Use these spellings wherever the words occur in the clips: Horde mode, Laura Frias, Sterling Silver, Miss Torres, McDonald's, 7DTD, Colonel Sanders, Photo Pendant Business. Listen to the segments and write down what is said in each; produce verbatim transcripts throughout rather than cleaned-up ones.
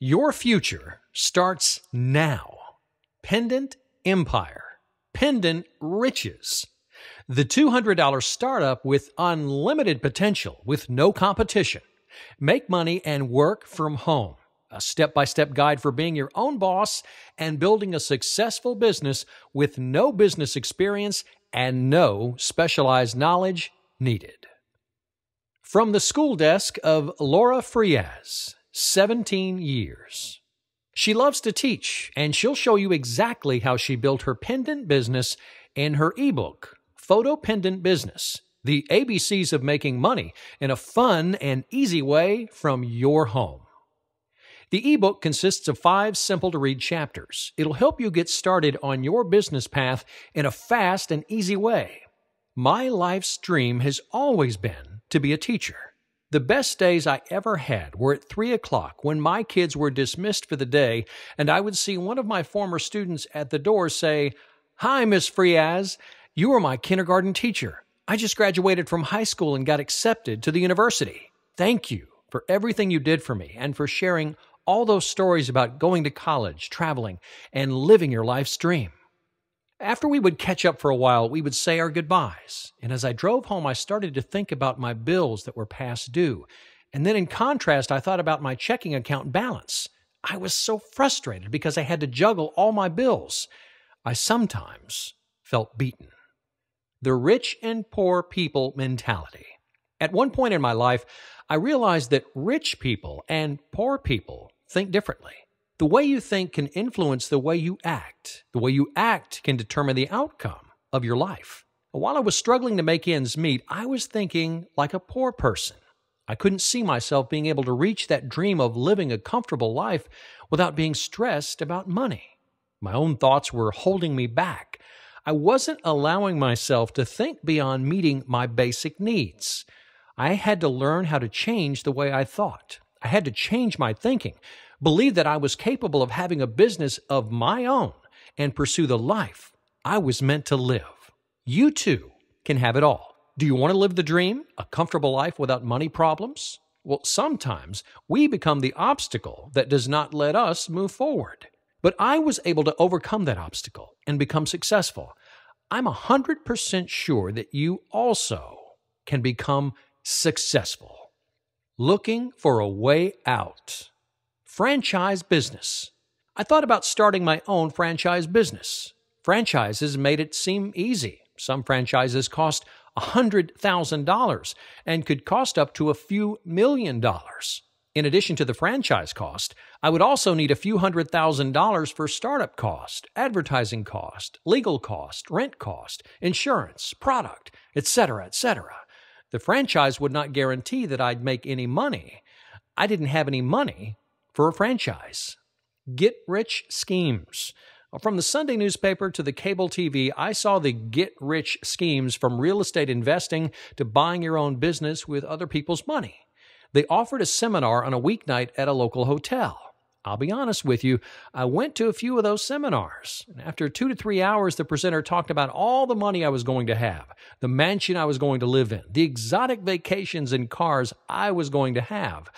Your future starts now. Pendant Empire. Pendant Riches. The two hundred dollar startup with unlimited potential, with no competition. Make money and work from home. A step-by-step guide for being your own boss and building a successful business with no business experience and no specialized knowledge needed. From the school desk of Laura Frias, seventeen years. She loves to teach, and she'll show you exactly how she built her pendant business in her ebook, Photo Pendant Business, the A B Cs of making money in a fun and easy way from your home. The ebook consists of five simple-to-read chapters. It'll help you get started on your business path in a fast and easy way. My life's dream has always been to be a teacher. The best days I ever had were at three o'clock when my kids were dismissed for the day, and I would see one of my former students at the door say, "Hi, Miss Frias. You were my kindergarten teacher. I just graduated from high school and got accepted to the university. Thank you for everything you did for me and for sharing all those stories about going to college, traveling, and living your life's dream." After we would catch up for a while, we would say our goodbyes. And as I drove home, I started to think about my bills that were past due. And then in contrast, I thought about my checking account balance. I was so frustrated because I had to juggle all my bills. I sometimes felt beaten. The rich and poor people mentality. At one point in my life, I realized that rich people and poor people think differently. The way you think can influence the way you act. The way you act can determine the outcome of your life. While I was struggling to make ends meet, I was thinking like a poor person. I couldn't see myself being able to reach that dream of living a comfortable life without being stressed about money. My own thoughts were holding me back. I wasn't allowing myself to think beyond meeting my basic needs. I had to learn how to change the way I thought. I had to change my thinking, believe that I was capable of having a business of my own, and pursue the life I was meant to live. You too can have it all. Do you want to live the dream? A comfortable life without money problems? Well, sometimes we become the obstacle that does not let us move forward. But I was able to overcome that obstacle and become successful. I'm one hundred percent sure that you also can become successful. Looking for a way out. Franchise business. I thought about starting my own franchise business. Franchises made it seem easy. Some franchises cost one hundred thousand dollars and could cost up to a few million dollars. In addition to the franchise cost, I would also need a few hundred thousand dollars for startup cost, advertising cost, legal cost, rent cost, insurance, product, et cetera, et cetera. The franchise would not guarantee that I'd make any money. I didn't have any money for a franchise. Get rich schemes. From the Sunday newspaper to the cable T V, I saw the get-rich schemes, from real estate investing to buying your own business with other people's money. They offered a seminar on a weeknight at a local hotel. I'll be honest with you, I went to a few of those seminars. And after two to three hours, the presenter talked about all the money I was going to have, the mansion I was going to live in, the exotic vacations and cars I was going to have.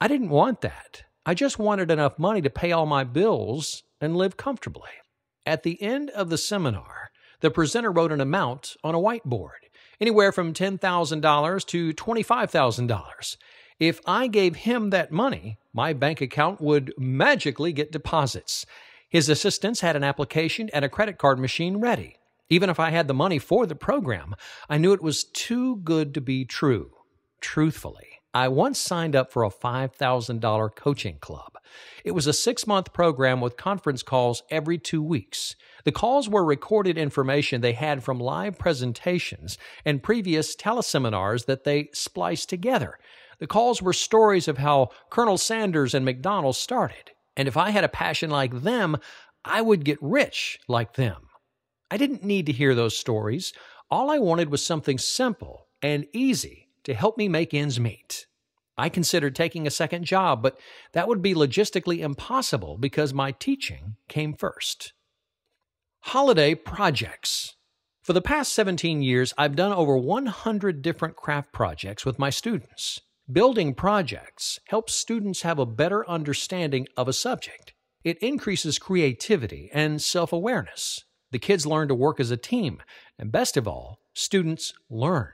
I didn't want that. I just wanted enough money to pay all my bills and live comfortably. At the end of the seminar, the presenter wrote an amount on a whiteboard, anywhere from ten thousand dollars to twenty-five thousand dollars. If I gave him that money, my bank account would magically get deposits. His assistants had an application and a credit card machine ready. Even if I had the money for the program, I knew it was too good to be true. Truthfully, I once signed up for a five thousand dollar coaching club. It was a six-month program with conference calls every two weeks. The calls were recorded information they had from live presentations and previous teleseminars that they spliced together. The calls were stories of how Colonel Sanders and McDonald's started, and if I had a passion like them, I would get rich like them. I didn't need to hear those stories. All I wanted was something simple and easy to help me make ends meet. I considered taking a second job, but that would be logistically impossible because my teaching came first. Holiday projects. For the past seventeen years, I've done over one hundred different craft projects with my students. Building projects helps students have a better understanding of a subject. It increases creativity and self-awareness. The kids learn to work as a team, and best of all, students learn.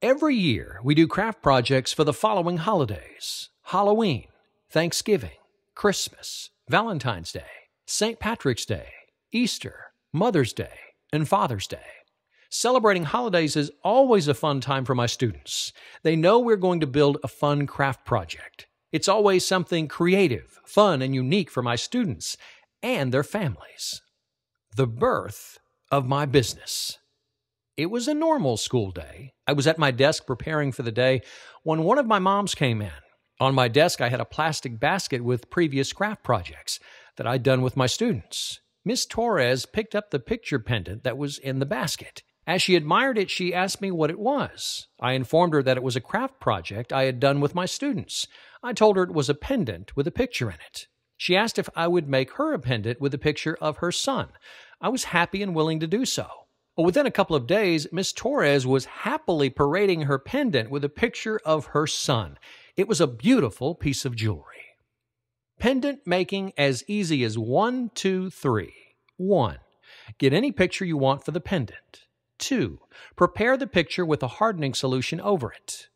Every year, we do craft projects for the following holidays: Halloween, Thanksgiving, Christmas, Valentine's Day, Saint Patrick's Day, Easter, Mother's Day, and Father's Day. Celebrating holidays is always a fun time for my students. They know we're going to build a fun craft project. It's always something creative, fun, and unique for my students and their families. The birth of my business. It was a normal school day. I was at my desk preparing for the day when one of my moms came in. On my desk, I had a plastic basket with previous craft projects that I'd done with my students. Miss Torres picked up the picture pendant that was in the basket. As she admired it, she asked me what it was. I informed her that it was a craft project I had done with my students. I told her it was a pendant with a picture in it. She asked if I would make her a pendant with a picture of her son. I was happy and willing to do so. But within a couple of days, Miss Torres was happily parading her pendant with a picture of her son. It was a beautiful piece of jewelry. Pendant making as easy as one, two, three. One, get any picture you want for the pendant. Two, prepare the picture with a hardening solution over it.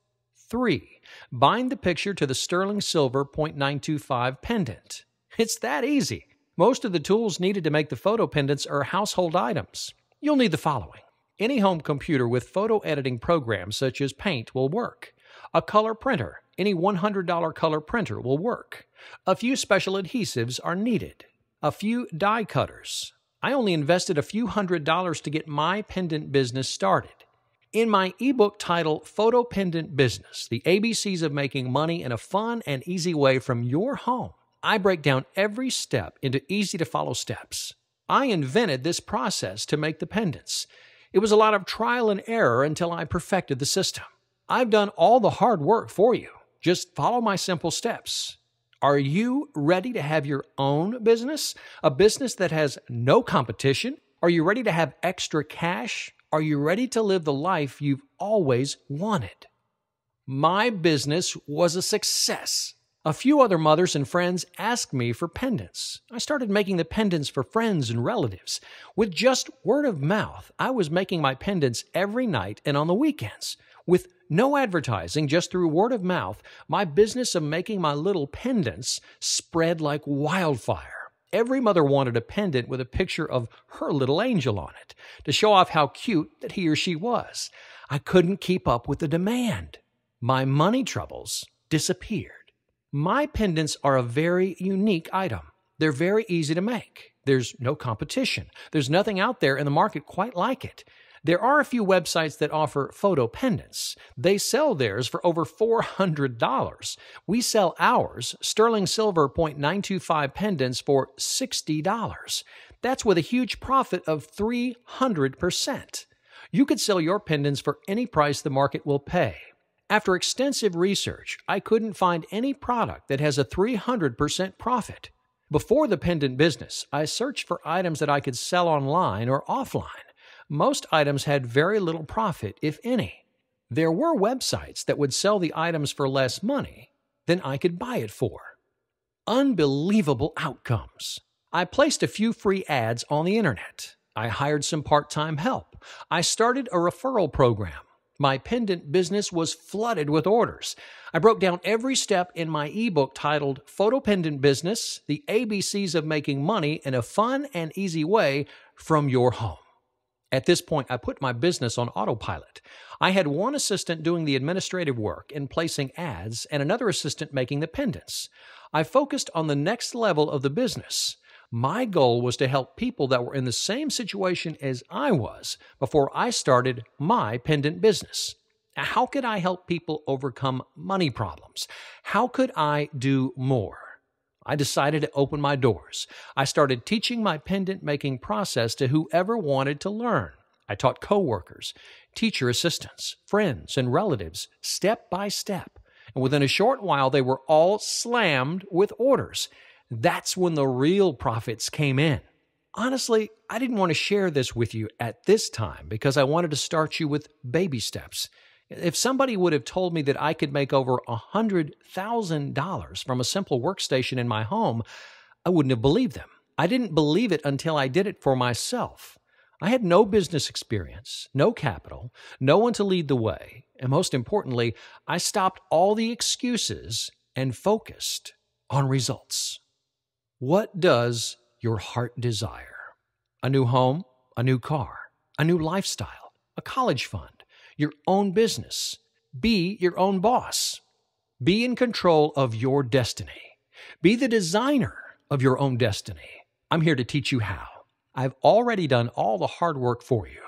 Three, bind the picture to the Sterling Silver point nine two five pendant. It's that easy. Most of the tools needed to make the photo pendants are household items. You'll need the following. Any home computer with photo editing programs such as Paint will work. A color printer. Any one hundred dollar color printer will work. A few special adhesives are needed. A few die cutters. I only invested a few hundred dollars to get my pendant business started. In my ebook titled Photo Pendant Business, The A B Cs of Making Money in a Fun and Easy Way from Your Home, I break down every step into easy-to-follow steps. I invented this process to make the pendants. It was a lot of trial and error until I perfected the system. I've done all the hard work for you. Just follow my simple steps. Are you ready to have your own business? A business that has no competition? Are you ready to have extra cash? Are you ready to live the life you've always wanted? My business was a success. A few other mothers and friends asked me for pendants. I started making the pendants for friends and relatives. With just word of mouth, I was making my pendants every night and on the weekends. With no advertising, just through word of mouth, my business of making my little pendants spread like wildfire. Every mother wanted a pendant with a picture of her little angel on it to show off how cute that he or she was. I couldn't keep up with the demand. My money troubles disappeared. My pendants are a very unique item. They're very easy to make. There's no competition. There's nothing out there in the market quite like it. There are a few websites that offer photo pendants. They sell theirs for over four hundred dollars. We sell ours, Sterling Silver point nine two five pendants, for sixty dollars. That's with a huge profit of three hundred percent. You could sell your pendants for any price the market will pay. After extensive research, I couldn't find any product that has a three hundred percent profit. Before the pendant business, I searched for items that I could sell online or offline. Most items had very little profit, if any. There were websites that would sell the items for less money than I could buy it for. Unbelievable outcomes. I placed a few free ads on the internet. I hired some part-time help. I started a referral program. My pendant business was flooded with orders. I broke down every step in my ebook titled Photo Pendant Business, The A B Cs of Making Money in a Fun and Easy Way from Your Home. At this point, I put my business on autopilot. I had one assistant doing the administrative work and placing ads and another assistant making the pendants. I focused on the next level of the business. My goal was to help people that were in the same situation as I was before I started my pendant business. How could I help people overcome money problems? How could I do more? I decided to open my doors. I started teaching my pendant-making process to whoever wanted to learn. I taught coworkers, teacher assistants, friends, and relatives step by step. And within a short while, they were all slammed with orders. That's when the real profits came in. Honestly, I didn't want to share this with you at this time because I wanted to start you with baby steps. If somebody would have told me that I could make over one hundred thousand dollars from a simple workstation in my home, I wouldn't have believed them. I didn't believe it until I did it for myself. I had no business experience, no capital, no one to lead the way, and most importantly, I stopped all the excuses and focused on results. What does your heart desire? A new home, a new car, a new lifestyle, a college fund, your own business. Be your own boss. Be in control of your destiny. Be the designer of your own destiny. I'm here to teach you how. I've already done all the hard work for you.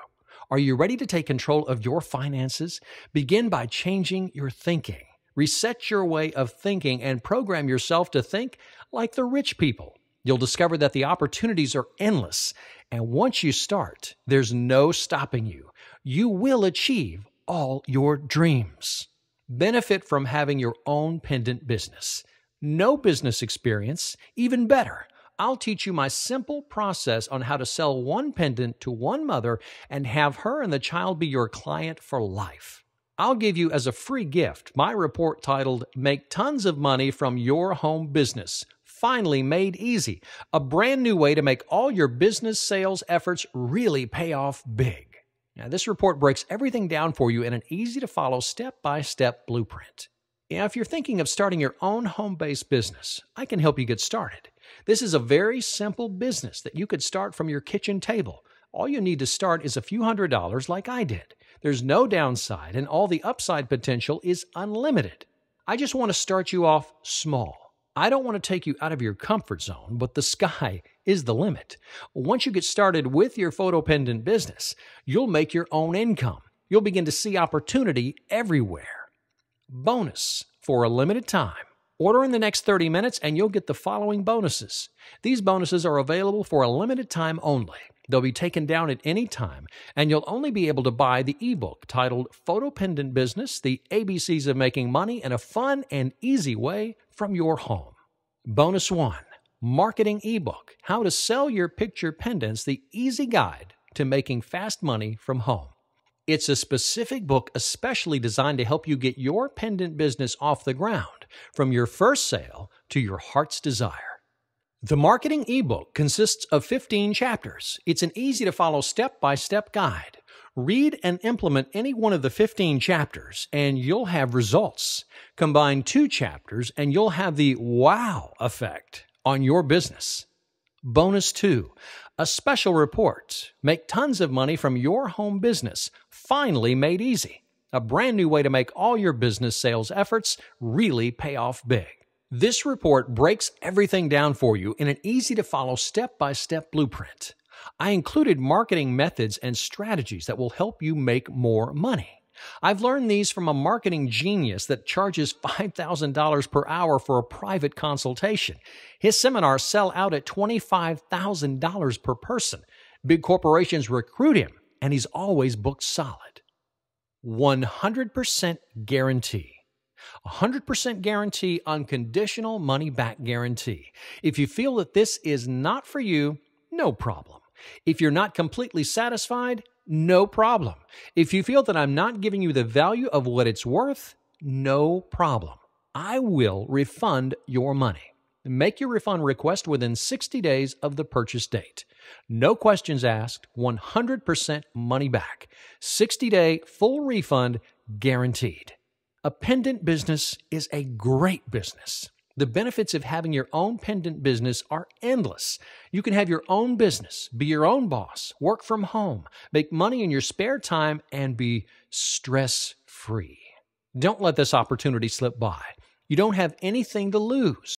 Are you ready to take control of your finances? Begin by changing your thinking. Reset your way of thinking and program yourself to think like the rich people. You'll discover that the opportunities are endless, and once you start, there's no stopping you. You will achieve all your dreams. Benefit from having your own pendant business. No business experience, even better. I'll teach you my simple process on how to sell one pendant to one mother and have her and the child be your client for life. I'll give you as a free gift my report titled, Make Tons of Money from Your Home Business, Finally Made Easy, a brand new way to make all your business sales efforts really pay off big. Now, this report breaks everything down for you in an easy-to-follow step-by-step blueprint. Now, if you're thinking of starting your own home-based business, I can help you get started. This is a very simple business that you could start from your kitchen table. All you need to start is a few hundred dollars like I did. There's no downside, and all the upside potential is unlimited. I just want to start you off small. I don't want to take you out of your comfort zone, but the sky is the limit. Once you get started with your photo pendant business, you'll make your own income. You'll begin to see opportunity everywhere. Bonus for a limited time. Order in the next thirty minutes and you'll get the following bonuses. These bonuses are available for a limited time only. They'll be taken down at any time, and you'll only be able to buy the ebook titled Photo Pendant Business, The A B Cs of Making Money in a Fun and Easy Way from Your Home. Bonus one, Marketing Ebook, How to Sell Your Picture Pendants, The Easy Guide to Making Fast Money from Home. It's a specific book especially designed to help you get your pendant business off the ground, from your first sale to your heart's desire. The marketing ebook consists of fifteen chapters. It's an easy-to-follow step-by-step guide. Read and implement any one of the fifteen chapters, and you'll have results. Combine two chapters, and you'll have the wow effect on your business. Bonus two, a special report. Make tons of money from your home business, finally made easy. A brand new way to make all your business sales efforts really pay off big. This report breaks everything down for you in an easy-to-follow step-by-step blueprint. I included marketing methods and strategies that will help you make more money. I've learned these from a marketing genius that charges five thousand dollars per hour for a private consultation. His seminars sell out at twenty-five thousand dollars per person. Big corporations recruit him, and he's always booked solid. one hundred percent guarantee. one hundred percent guarantee, unconditional money-back guarantee. If you feel that this is not for you, no problem. If you're not completely satisfied, no problem. If you feel that I'm not giving you the value of what it's worth, no problem. I will refund your money. Make your refund request within sixty days of the purchase date. No questions asked, one hundred percent money back. sixty-day full refund guaranteed. A pendant business is a great business. The benefits of having your own pendant business are endless. You can have your own business, be your own boss, work from home, make money in your spare time, and be stress-free. Don't let this opportunity slip by. You don't have anything to lose.